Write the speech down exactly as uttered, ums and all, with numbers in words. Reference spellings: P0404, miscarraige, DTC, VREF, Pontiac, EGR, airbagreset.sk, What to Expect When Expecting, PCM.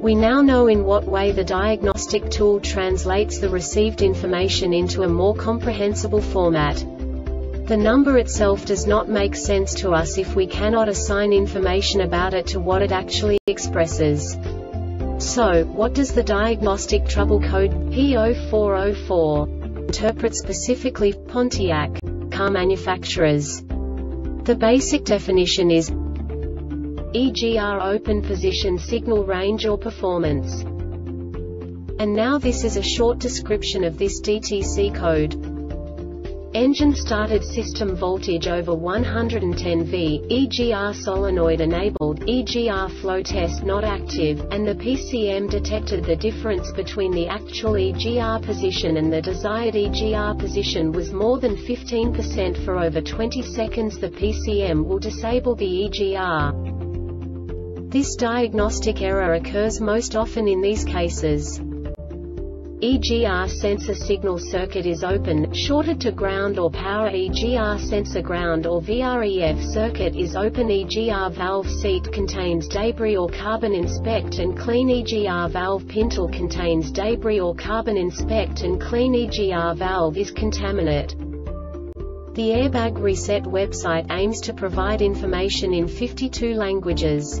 We now know in what way the diagnostic tool translates the received information into a more comprehensible format. The number itself does not make sense to us if we cannot assign information about it to what it actually expresses. So, what does the diagnostic trouble code P zero four zero four interpret specifically for Pontiac car manufacturers? The basic definition is E G R open position signal range or performance. And now this is a short description of this D T C code. Engine started, system voltage over one hundred ten volts, E G R solenoid enabled, E G R flow test not active, and the P C M detected the difference between the actual E G R position and the desired E G R position was more than fifteen percent. For over twenty seconds the P C M will disable the E G R. This diagnostic error occurs most often in these cases. E G R sensor signal circuit is open, shorted to ground or power. E G R sensor ground or V R E F circuit is open. E G R valve seat contains debris or carbon. Inspect and clean. E G R valve pintle contains debris or carbon. Inspect and clean. E G R valve is contaminant. The Airbag Reset website aims to provide information in fifty-two languages.